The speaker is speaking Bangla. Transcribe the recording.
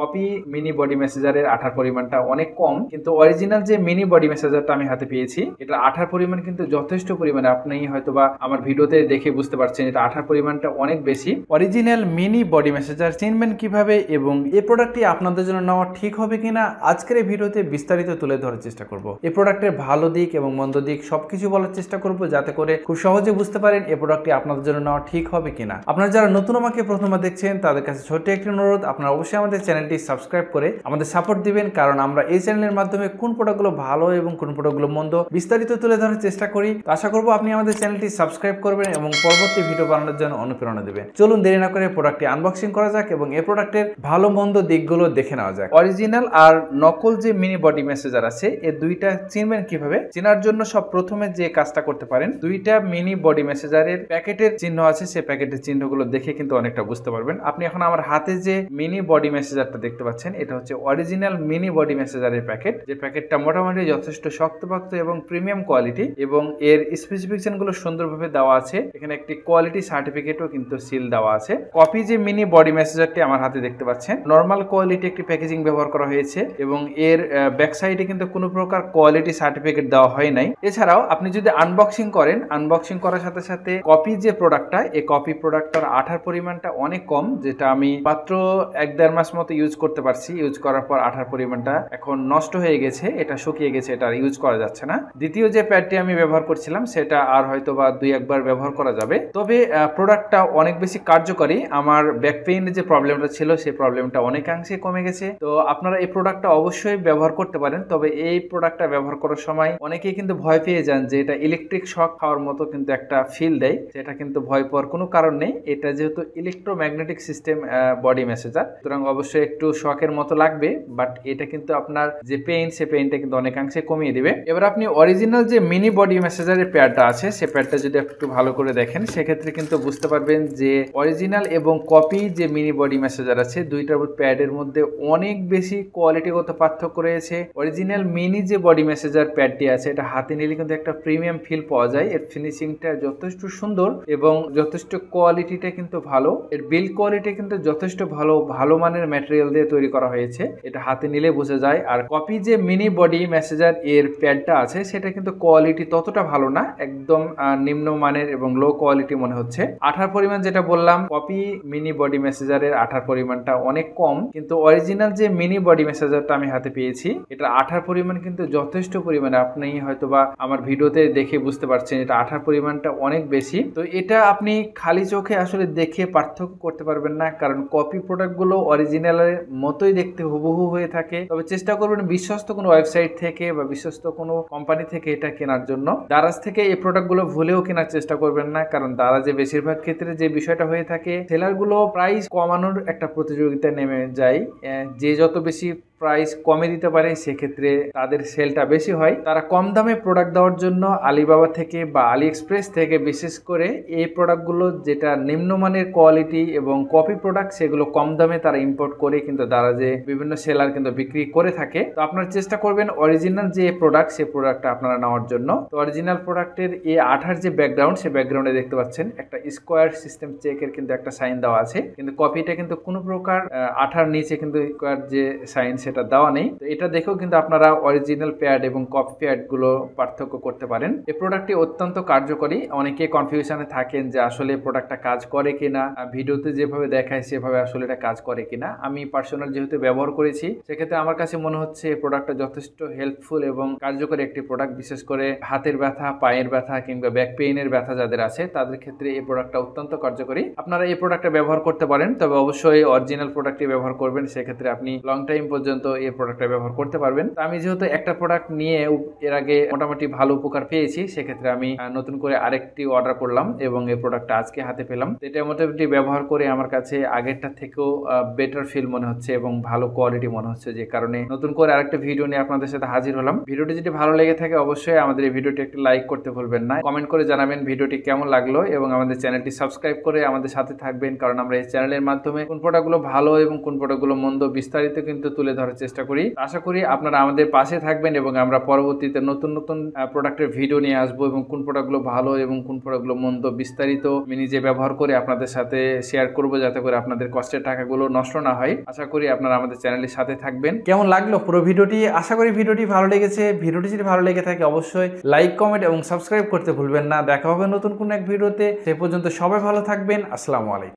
कपि मिनि बडी मेसेजारेर आठार परिमाणटा अनेक कम किन्तु ओरिजिनल जे मिनि बडी मेसेजारटा आमि हाते पेयेछि एटा आठार परिमाण किन्तु यथेष्ट परिमाणे आपनि हयतोबा आमार भिडियोते देखे बुझते पारछेन एटा आठार परिमाणटा अनेक बेशी। ओरिजिनल मिनि बडी मेसेजार चिनबेन किभाबे एबं ए प्रोडक्टटी आपनादेर जोन्नो नेওয়া ठीक होबे किना आजकेर ए भिडियोते विस्तारित तुले धरार चेष्टा करब। ए प्रोडक्टेर भालो दिक एबं मन्द दिक सबकिछु बोलार चेष्टा करब जाते करे खूब सहजे बुझते पारेन ए प्रोडक्टटी आपनादेर जोन्नो नेওয়া ठीक होबे किना। आपनारा जारा नतुन आमाके प्रथमबार देखछेन तादेर काछे छोट एकटी अनुरोध आपनारा अवश्यई आमादेर चैनलटी सबस्क्राइब करे आमादेर सपोर्ट दिबेन कारण आमरा एई चैनलेर माध्यमे कोन प्रोडक्टगुलो भालो एबं कोन प्रोडक्टगुलो मन्द विस्तारित तुले धरार चेष्टा करी। तो आशा करब आपनि आमादेर चैनलटी सबस्क्राइब करबेन एबं परवर्ती भिडियो बानाনোর জন্য অনুপ্রেরণা দিবেন। চলুন দেরি না করে প্রোডাক্টটি আনবক্সিং করা যাক এবং এই প্রোডাক্টের ভালো মন্দ দিকগুলো দেখে নেওয়া যাক। অরিজিনাল আর নকল যে মিনি বডি মেসেজার আছে এই দুইটা চিনবেন কিভাবে? চেনার জন্য সব প্রথমে যে কাজটা করতে পারেন দুইটা মিনি বডি মেসেজারের প্যাকেটের চিহ্ন আছে সেই প্যাকেটের চিহ্নগুলো দেখে কিন্তু অনেকটা বুঝতে পারবেন। আপনি এখন আমার হাতে যে মিনি বডি মেসেজারটা দেখতে পাচ্ছেন এটা হচ্ছে অরিজিনাল মিনি বডি মেসেজারের প্যাকেট। যে প্যাকেটটা মোটামুটি যথেষ্ট শক্তপোক্ত এবং প্রিমিয়াম কোয়ালিটি এবং এর স্পেসিফিকেশনগুলো সুন্দরভাবে দেওয়া আছে। এখানে একটি কোয়ালিটি সার্টিফিকেটও কিন্তু সিল দেওয়া আছে। কপি যে মিনি বডি মেসেজারটি আমার হাতে দেখতে পাচ্ছেন নরমাল কোয়ালিটি একটি প্যাকেজিং ব্যবহার করা হয়েছে এবং এর ব্যাক সাইডে কিন্তু কোনো প্রকার কোয়ালিটি সার্টিফিকেট দেওয়া হয় নাই। এছাড়াও আপনি যদি আনবক্সিং করেন আনবক্সিং করার সাথে সাথে কপি যে প্রোডাক্টটা এই কপি প্রোডাক্টটার আঠার পরিমাণটা অনেক কম যেটা আমি মাত্র 1-1.5 মাস মতো ইউজ করতে পারছি। ইউজ করার পর আঠার পরিমাণটা এখন নষ্ট হয়ে গেছে এটা শুকিয়ে গেছে এটা ইউজ করা যাচ্ছে না। দ্বিতীয় যে প্যাডটি আমি ব্যবহার করছিলাম সেটা আর হয়তো বা 2-1 বার ব্যবহার করা যাবে। তবে প্রোডাক্টটা অনেক বেশি কার্যকরী আমার ব্যাক পেইনের যে প্রবলেমটা ছিল সেই প্রবলেমটা অনেকাংশে কমে গেছে। তো আপনারা এই প্রোডাক্টটা অবশ্যই ব্যবহার করতে পারেন। তবে এই প্রোডাক্টটা ব্যবহার করার সময় অনেকেই কিন্তু ভয় পেয়ে যান যে এটা ইলেকট্রিক শক খাওয়ার মতো কিন্তু একটা ফিল দেয় সেটা কিন্তু ভয় পাওয়ার কোনো কারণ নেই। এটা যেহেতু ইলেকট্রোম্যাগনেটিক সিস্টেম বডি মেসেজার সুতরাং অবশ্যই একটু শকের মতো লাগবে বাট এটা কিন্তু আপনার যে পেইন সে পেইনটা কিন্তু অনেকাংশে কমিয়ে দিবে। এবার আপনি অরিজিনাল যে মিনি বডি মেসেজারের প্যাডটা আছে সে প্যাডটা যদি একটু ভালো করে দেখেন সেক্ষেত্রে কিন্তু বুঝতে পারবেন যে অরিজিনাল এবং কপি যে মিনি বডি মেসেজার আছে দুইটার প্যাডের মধ্যে অনেক বেশি কোয়ালিটিগত পার্থক্য রয়েছে। অরিজিনাল মিনি যে বডি মেসেজার প্যাডটি আছে এটা হাতে নিলে কিন্তু একটা প্রিমিয়াম ফিল পাওয়া যায়। এর ফিনিশিংটা যথেষ্ট সুন্দর এবং যথেষ্ট কোয়ালিটিটা কিন্তু ভালো। এর বিল্ড কোয়ালিটি কিন্তু যথেষ্ট ভালো ভালো মানের ম্যাটেরিয়াল দিয়ে তৈরি করা হয়েছে এটা হাতে নিলে বোঝা যায়। আর কপি যে মিনি বডি মেসেজার এর প্যাডটা আছে সেটা কিন্তু কোয়ালিটি ততটা ভালো না একদম নিম্ন মানের এবং লো কোয়ালিটি মনে হচ্ছে। আঠার পরিমাণ যেটা বললাম কপি মিনি বডি মেসেজারের আঠার পরিমাণটা অনেক কম কিন্তু অরিজিনাল যে মিনি বডি মেসেজারটা আমি হাতে পেয়েছি এটা আঠার পরিমাণ কিন্তু যথেষ্ট পরিমাণে আপনি হয়তোবা আমার ভিডিওতে দেখে বুঝতে পারছেন এটা আঠার পরিমাণটা অনেক বেশি। তো এটা আপনি খালি চোখে আসলে দেখে পার্থক্য করতে পারবেন না কারণ কপি প্রোডাক্টগুলো অরিজিনালের মতোই দেখতে হুবহু হয়ে থাকে। তবে চেষ্টা করবেন বিশ্বস্ত কোনো ওয়েবসাইট থেকে বা বিশ্বস্ত কোনো কোম্পানি থেকে এটা কেনার জন্য। দারাজ থেকে এই প্রোডাক্টগুলো ভুলেও কেনার চেষ্টা করবেন না কারণ দারাজে বেশিরভাগ ক্ষেত্রে যে বিষয়টা হয়ে থাকে সেলারগুলো প্রাইস কমানোর একটা প্রতিযোগিতা নেমে যায়। যে যত বেশি প্রাইস কমে দিতে পারে সেক্ষেত্রে তাদের সেলটা বেশি হয়। তারা কম দামে প্রোডাক্ট দেওয়ার জন্য আলিবাবা থেকে বা আলি এক্সপ্রেস থেকে বিশেষ করে এই প্রোডাক্টগুলো যেটা নিম্নমানের কোয়ালিটি এবং কপি প্রোডাক্ট সেগুলো কম দামে তারা ইম্পোর্ট করে কিন্তু দারাজে বিভিন্ন সেলার কিন্তু বিক্রি করে থাকে। তো আপনারা চেষ্টা করবেন অরিজিনাল যে প্রোডাক্ট সেই প্রোডাক্টটা আপনারা নেওয়ার জন্য। তো অরিজিনাল প্রোডাক্টের এই আঠার যে ব্যাকগ্রাউন্ড সেই ব্যাকগ্রাউন্ডে দেখতে পাচ্ছেন একটা স্কোয়ার সিস্টেম চেকের কিন্তু একটা সাইন দেওয়া আছে কিন্তু কপিটা কিন্তু কোনো প্রকার আঠার নিচে কিন্তু স্কোয়ার যে সাইন এটা দেওয়া নেই। তো এটা দেখেও কিন্তু আপনারা অরিজিনাল প্যাড এবং কপি প্যাড গুলো পার্থক্য করতে পারেন। এই প্রোডাক্টটি অত্যন্ত কার্যকরী। অনেকে কনফিউশনে থাকেন যে আসলে প্রোডাক্টটা কাজ করে কিনা ভিডিওতে যেভাবে দেখায় সেভাবে আসলে এটা কাজ করে কিনা। আমি পার্সোনাল যেহেতু ব্যবহার করেছি সেক্ষেত্রে আমার কাছে মনে হচ্ছে এই প্রোডাক্টটা যথেষ্ট হেল্পফুল এবং কার্যকরী একটি প্রোডাক্ট। বিশেষ করে হাতের ব্যথা পায়ের ব্যথা কিংবা ব্যাক পেইনের ব্যথা যাদের আছে তাদের ক্ষেত্রে এই প্রোডাক্টটা অত্যন্ত কার্যকরী। আপনারা এই প্রোডাক্টটা ব্যবহার করতে পারেন তবে অবশ্যই অরিজিনাল প্রোডাক্টটি ব্যবহার করবেন সেক্ষেত্রে আপনি লং টাইম পর্যন্ত এই প্রোডাক্টটা ব্যবহার করতে পারবেন। আমি যেহেতু একটা প্রোডাক্ট নিয়ে এর আগে মোটামুটি ভালো উপকার পেয়েছি সেক্ষেত্রে আমি নতুন করে আরেকটি অর্ডার করলাম এবং এই প্রোডাক্টটা আজকে হাতে পেলাম। এটা মোটামুটি ব্যবহার করে আমার কাছে আগেরটা থেকেও বেটার ফিল মনে হচ্ছে এবং ভালো কোয়ালিটি মনে হচ্ছে যে কারণে নতুন করে আরেকটা ভিডিও নিয়ে আপনাদের সাথে হাজির হলাম। ভিডিওটি যদি ভালো লেগে থাকে অবশ্যই আমাদের এই ভিডিওটি একটি লাইক করতে ভুলবেন না। কমেন্ট করে জানাবেন ভিডিওটি কেমন লাগলো এবং আমাদের চ্যানেলটি সাবস্ক্রাইব করে আমাদের সাথে থাকবেন কারণ আমরা এই চ্যানেলের মাধ্যমে কোন প্রোডাক্টগুলো ভালো এবং কোন প্রোডাক্টগুলো মন্দ বিস্তারিত কিন্তু তুলে ধরার করার চেষ্টা করি। আশা করি আপনারা আমাদের পাশে থাকবেন এবং আমরা পরবর্তীতে নতুন নতুন প্রোডাক্টের ভিডিও নিয়ে আসবো এবং কোন প্রোডাক্টগুলো ভালো এবং কোন প্রোডাক্টগুলো মন্দ বিস্তারিত আমি নিজে ব্যবহার করে আপনাদের সাথে শেয়ার করবো, যাতে করে আপনাদের কষ্টের টাকাগুলো নষ্ট না হয়। আশা করি আপনারা আমাদের চ্যানেলের সাথে থাকবেন। কেমন লাগলো পুরো ভিডিওটি? আশা করি ভিডিওটি ভালো লেগেছে। ভিডিওটি যদি ভালো লেগে থাকে অবশ্যই লাইক, কমেন্ট এবং সাবস্ক্রাইব করতে ভুলবেন না। দেখা হবে নতুন কোন এক ভিডিওতে। সে পর্যন্ত সবাই ভালো থাকবেন। আসসালামু আলাইকুম।